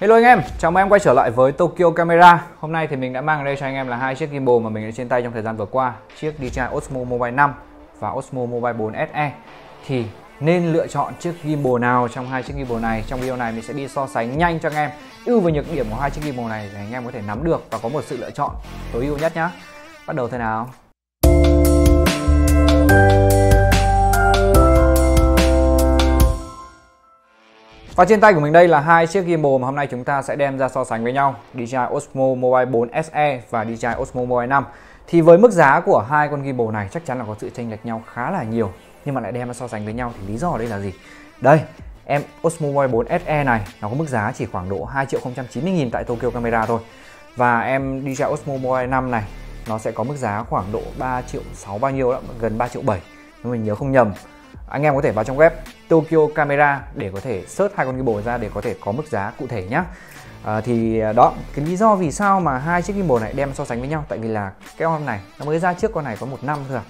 Hello anh em, chào mừng em quay trở lại với Tokyo Camera. Hôm nay thì mình đã mang ở đây cho anh em là hai chiếc gimbal mà mình đã trên tay trong thời gian vừa qua, chiếc DJI Osmo Mobile 5 và Osmo Mobile 4 SE. Thì nên lựa chọn chiếc gimbal nào trong hai chiếc gimbal này? Trong video này mình sẽ đi so sánh nhanh cho anh em ưu và nhược điểm của hai chiếc gimbal này để anh em có thể nắm được và có một sự lựa chọn tối ưu nhất nhá. Bắt đầu thế nào. Và trên tay của mình đây là hai chiếc gimbal mà hôm nay chúng ta sẽ đem ra so sánh với nhau, DJI Osmo Mobile 4 SE và DJI Osmo Mobile 5. Thì với mức giá của hai con gimbal này chắc chắn là có sự chênh lệch nhau khá là nhiều, nhưng mà lại đem ra so sánh với nhau thì lý do ở đây là gì? Đây, em Osmo Mobile 4 SE này nó có mức giá chỉ khoảng độ 2.090.000 tại Tokyo Camera thôi. Và em DJI Osmo Mobile 5 này nó sẽ có mức giá khoảng độ 3.600.000 bao nhiêu đó, gần 3.700.000 nếu mình nhớ không nhầm. Anh em có thể vào trong web Tokyo Camera để có thể search hai con gimbal ra để có thể có mức giá cụ thể nhé. Thì đó, cái lý do vì sao mà hai chiếc gimbal này đem so sánh với nhau, tại vì là cái con này nó mới ra trước con này có 1 năm thôi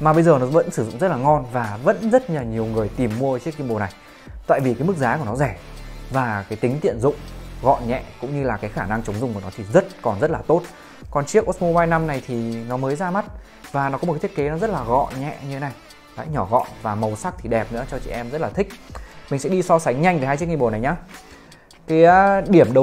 mà bây giờ nó vẫn sử dụng rất là ngon và vẫn rất là nhiều người tìm mua chiếc gimbal này, tại vì cái mức giá của nó rẻ và cái tính tiện dụng, gọn nhẹ cũng như là cái khả năng chống rung của nó thì còn rất là tốt. Còn chiếc Osmo Mobile 5 này thì nó mới ra mắt và nó có một cái thiết kế nó rất là gọn nhẹ như thế này. Đấy, nhỏ gọn và màu sắc thì đẹp nữa, cho chị em rất là thích. Mình sẽ đi so sánh nhanh về hai chiếc gimbal này nhá. Cái điểm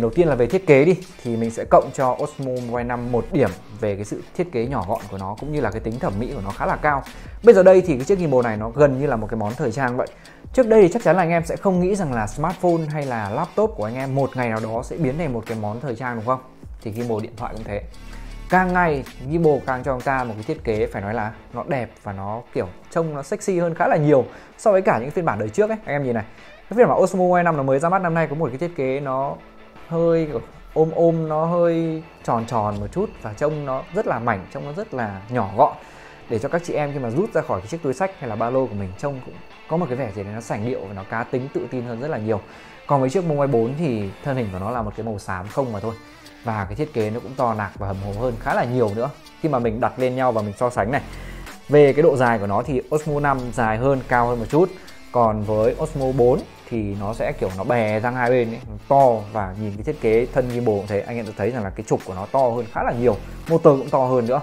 đầu tiên là về thiết kế đi, thì mình sẽ cộng cho Osmo Mobile 5 một điểm về cái sự thiết kế nhỏ gọn của nó cũng như là cái tính thẩm mỹ của nó khá là cao. Bây giờ đây thì cái chiếc gimbal này nó gần như là một cái món thời trang vậy. Trước đây thì chắc chắn là anh em sẽ không nghĩ rằng là smartphone hay là laptop của anh em một ngày nào đó sẽ biến thành một cái món thời trang, đúng không? Thì gimbal điện thoại cũng thế. Càng ngày gimbal càng cho chúng ta một cái thiết kế phải nói là nó đẹp và nó kiểu trông nó sexy hơn khá là nhiều so với cả những phiên bản đời trước ấy. Anh em nhìn này, cái phiên bản Osmo Mobile 5 nó mới ra mắt năm nay có một cái thiết kế nó hơi ôm, nó hơi tròn tròn một chút và trông nó rất là mảnh, trông nó rất là nhỏ gọn để cho các chị em khi mà rút ra khỏi cái chiếc túi xách hay là ba lô của mình trông cũng có một cái vẻ gì đấy nó sành điệu và nó cá tính, tự tin hơn rất là nhiều. Còn với chiếc Mobile 4 thì thân hình của nó là một cái màu xám không mà thôi, và cái thiết kế nó cũng to nạc và hầm hố hơn khá là nhiều nữa. Khi mà mình đặt lên nhau và mình so sánh này, về cái độ dài của nó thì Osmo 5 dài hơn, cao hơn một chút, còn với Osmo 4 thì nó sẽ kiểu nó bè sang hai bên ấy, to, và nhìn cái thiết kế thân gimbal cũng thế, anh em thấy rằng là cái trục của nó to hơn khá là nhiều, motor cũng to hơn nữa.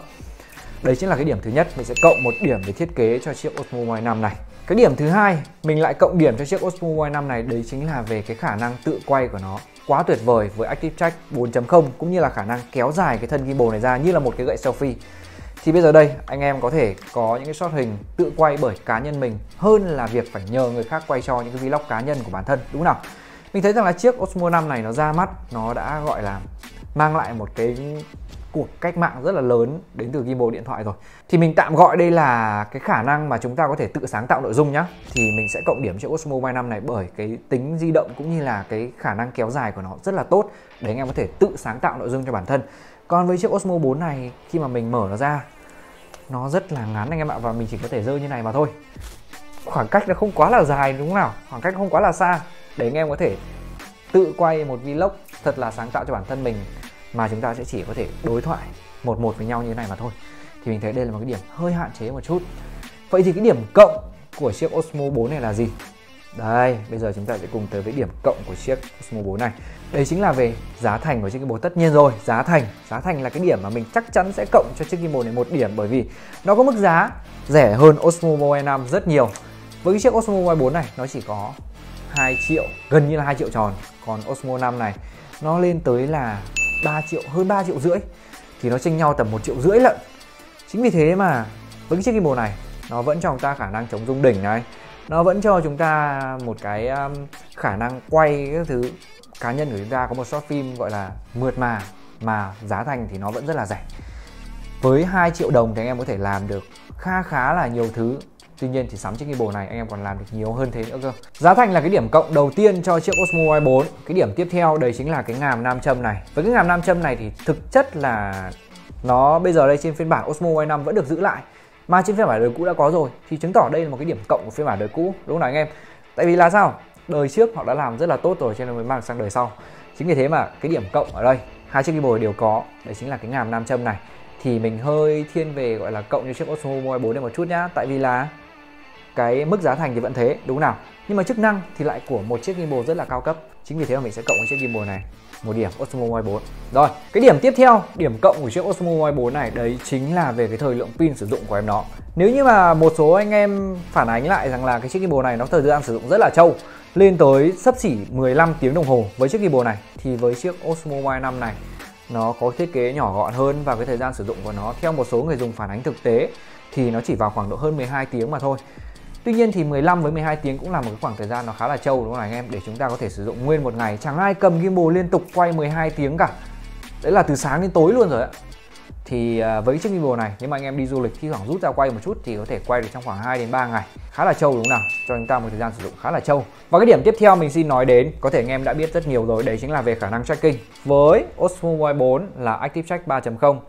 Đấy chính là cái điểm thứ nhất, mình sẽ cộng một điểm về thiết kế cho chiếc Osmo Mobile 5 này. Cái điểm thứ hai mình lại cộng điểm cho chiếc Osmo Mobile 5 này, đấy chính là về cái khả năng tự quay của nó quá tuyệt vời với Active Track 4.0 cũng như là khả năng kéo dài cái thân gimbal này ra như là một cái gậy selfie. Thì bây giờ đây anh em có thể có những cái shot hình tự quay bởi cá nhân mình hơn là việc phải nhờ người khác quay cho những cái vlog cá nhân của bản thân, đúng không nào? Mình thấy rằng là chiếc Osmo 5 này nó ra mắt, nó đã gọi là mang lại một cái cuộc cách mạng rất là lớn đến từ gimbal điện thoại rồi. Thì mình tạm gọi đây là cái khả năng mà chúng ta có thể tự sáng tạo nội dung nhá. Thì mình sẽ cộng điểm cho Osmo Mobile 5 này bởi cái tính di động cũng như là cái khả năng kéo dài của nó rất là tốt để anh em có thể tự sáng tạo nội dung cho bản thân. Còn với chiếc Osmo 4 này, khi mà mình mở nó ra nó rất là ngắn anh em ạ, và mình chỉ có thể rơi như này mà thôi. Khoảng cách nó không quá là dài, đúng không nào? Khoảng cách không quá là xa để anh em có thể tự quay một vlog thật là sáng tạo cho bản thân mình, mà chúng ta sẽ chỉ có thể đối thoại một với nhau như thế này mà thôi. Thì mình thấy đây là một cái điểm hơi hạn chế một chút. Vậy thì cái điểm cộng của chiếc Osmo 4 này là gì? Đây, bây giờ chúng ta sẽ cùng tới với điểm cộng của chiếc Osmo 4 này. Đấy chính là về giá thành của chiếc gimbal. Tất nhiên rồi, giá thành là cái điểm mà mình chắc chắn sẽ cộng cho chiếc gimbal này một điểm, bởi vì nó có mức giá rẻ hơn Osmo Mobile 5 rất nhiều. Với cái chiếc Osmo Mobile 4 này nó chỉ có 2 triệu, gần như là 2 triệu tròn, còn Osmo 5 này nó lên tới là 3 triệu, hơn 3,5 triệu, thì nó chênh nhau tầm 1,5 triệu lận. Chính vì thế mà với cái chiếc gimbal này nó vẫn cho chúng ta khả năng chống rung đỉnh này, nó vẫn cho chúng ta một cái khả năng quay các thứ cá nhân của chúng ta, có một short phim gọi là mượt mà giá thành thì nó vẫn rất là rẻ. Với 2 triệu đồng thì anh em có thể làm được khá là nhiều thứ. Tuy nhiên thì sắm chiếc gimbal này anh em còn làm được nhiều hơn thế nữa cơ. Giá thành là cái điểm cộng đầu tiên cho chiếc Osmo Mobile 4. Cái điểm tiếp theo đấy chính là cái ngàm nam châm này. Với cái ngàm nam châm này thì thực chất là nó bây giờ đây trên phiên bản Osmo Mobile 5 vẫn được giữ lại, mà trên phiên bản đời cũ đã có rồi, thì chứng tỏ đây là một cái điểm cộng của phiên bản đời cũ, đúng không nào anh em? Tại vì là sao? Đời trước họ đã làm rất là tốt rồi cho nên mới mang sang đời sau. Chính vì thế mà cái điểm cộng ở đây hai chiếc gimbal đều có, đấy chính là cái ngàm nam châm này. Thì mình hơi thiên về gọi là cộng cho chiếc Osmo Mobile 4 này một chút nhá, tại vì là cái mức giá thành thì vẫn thế, đúng nào? Nhưng mà chức năng thì lại của một chiếc gimbal rất là cao cấp. Chính vì thế mà mình sẽ cộng với chiếc gimbal này một điểm Osmo Mobile 4. Rồi, cái điểm tiếp theo, điểm cộng của chiếc Osmo Mobile 4 này đấy chính là về cái thời lượng pin sử dụng của em nó. Nếu như mà một số anh em phản ánh lại rằng là cái chiếc gimbal này nó thời gian sử dụng rất là trâu, lên tới sấp xỉ 15 tiếng đồng hồ với chiếc gimbal này, thì với chiếc Osmo Mobile 5 này nó có thiết kế nhỏ gọn hơn và cái thời gian sử dụng của nó theo một số người dùng phản ánh thực tế thì nó chỉ vào khoảng độ hơn 12 tiếng mà thôi. Tuy nhiên thì 15 với 12 tiếng cũng là một cái khoảng thời gian nó khá là trâu, đúng không anh em, để chúng ta có thể sử dụng nguyên một ngày. Chẳng ai cầm gimbal liên tục quay 12 tiếng cả. Đấy là từ sáng đến tối luôn rồi ạ. Thì với chiếc gimbal này, nếu mà anh em đi du lịch thi thoảng rút ra quay một chút thì có thể quay được trong khoảng 2 đến 3 ngày. Khá là trâu đúng không nào? Cho chúng ta một thời gian sử dụng khá là trâu. Và cái điểm tiếp theo mình xin nói đến, có thể anh em đã biết rất nhiều rồi, đấy chính là về khả năng tracking. Với Osmo Mobile 4 là Active Track 3.0,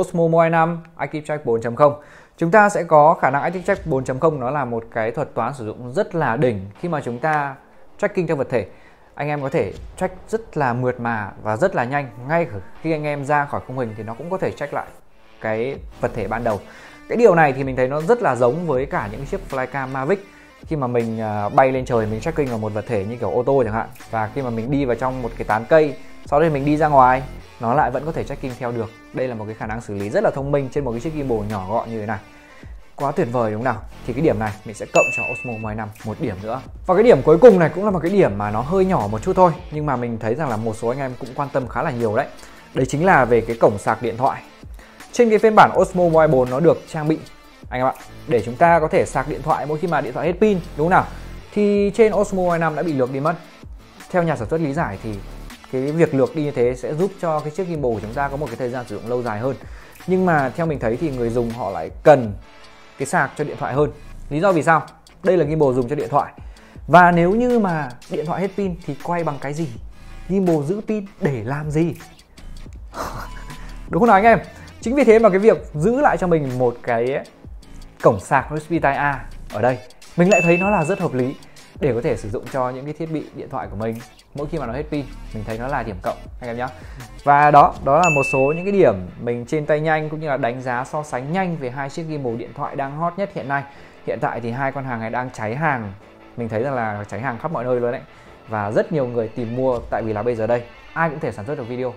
Osmo Mobile 5 Active Track 4.0. Chúng ta sẽ có khả năng Active Track 4.0, nó là một cái thuật toán sử dụng rất là đỉnh khi mà chúng ta tracking theo vật thể. Anh em có thể track rất là mượt mà và rất là nhanh, ngay khi anh em ra khỏi khung hình thì nó cũng có thể track lại cái vật thể ban đầu. Cái điều này thì mình thấy nó rất là giống với cả những chiếc Flycam Mavic. Khi mà mình bay lên trời mình tracking vào một vật thể như kiểu ô tô chẳng hạn, và khi mà mình đi vào trong một cái tán cây, sau đấy mình đi ra ngoài, nó lại vẫn có thể tracking theo được. Đây là một cái khả năng xử lý rất là thông minh trên một cái chiếc gimbal nhỏ gọn như thế này. Quá tuyệt vời đúng không nào? Thì cái điểm này mình sẽ cộng cho Osmo Mobile 5 một điểm nữa. Và cái điểm cuối cùng này cũng là một cái điểm mà nó hơi nhỏ một chút thôi, nhưng mà mình thấy rằng là một số anh em cũng quan tâm khá là nhiều đấy. Đấy chính là về cái cổng sạc điện thoại. Trên cái phiên bản Osmo Mobile 4 nó được trang bị, anh em ạ, để chúng ta có thể sạc điện thoại mỗi khi mà điện thoại hết pin, đúng không nào? Thì trên Osmo Mobile 5 đã bị lược đi mất. Theo nhà sản xuất lý giải thì cái việc lược đi như thế sẽ giúp cho cái chiếc gimbal của chúng ta có một cái thời gian sử dụng lâu dài hơn. Nhưng mà theo mình thấy thì người dùng họ lại cần cái sạc cho điện thoại hơn. Lý do vì sao? Đây là gimbal dùng cho điện thoại. Và nếu như mà điện thoại hết pin thì quay bằng cái gì? Gimbal giữ pin để làm gì? Đúng không nào anh em? Chính vì thế mà cái việc giữ lại cho mình một cái cổng sạc USB Type-A ở đây, mình lại thấy nó là rất hợp lý để có thể sử dụng cho những cái thiết bị điện thoại của mình mỗi khi mà nó hết pin. Mình thấy nó là điểm cộng anh em nhé. Và đó là một số những cái điểm mình trên tay nhanh cũng như là đánh giá so sánh nhanh về hai chiếc gimbal điện thoại đang hot nhất hiện nay. Hiện tại thì hai con hàng này đang cháy hàng, mình thấy rằng là cháy hàng khắp mọi nơi luôn đấy, và rất nhiều người tìm mua, tại vì là bây giờ đây ai cũng thể sản xuất được video,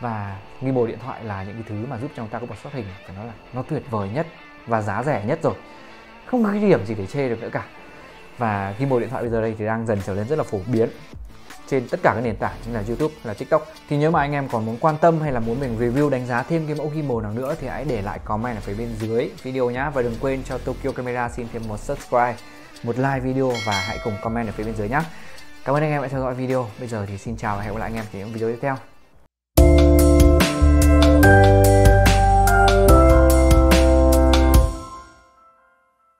và gimbal điện thoại là những cái thứ mà giúp cho chúng ta có một shot hình phải nói là nó tuyệt vời nhất và giá rẻ nhất rồi, không có cái điểm gì để chê được nữa cả. Và gimbal điện thoại bây giờ đây thì đang dần trở nên rất là phổ biến trên tất cả các nền tảng như là YouTube, là TikTok. Thì nếu mà anh em còn muốn quan tâm hay là muốn mình review đánh giá thêm cái mẫu gimbal nào nữa thì hãy để lại comment ở phía bên dưới video nhá. Và đừng quên cho Tokyo Camera xin thêm một subscribe, một like video, và hãy cùng comment ở phía bên dưới nhá. Cảm ơn anh em đã theo dõi video. Bây giờ thì xin chào và hẹn gặp lại anh em trong những video tiếp theo.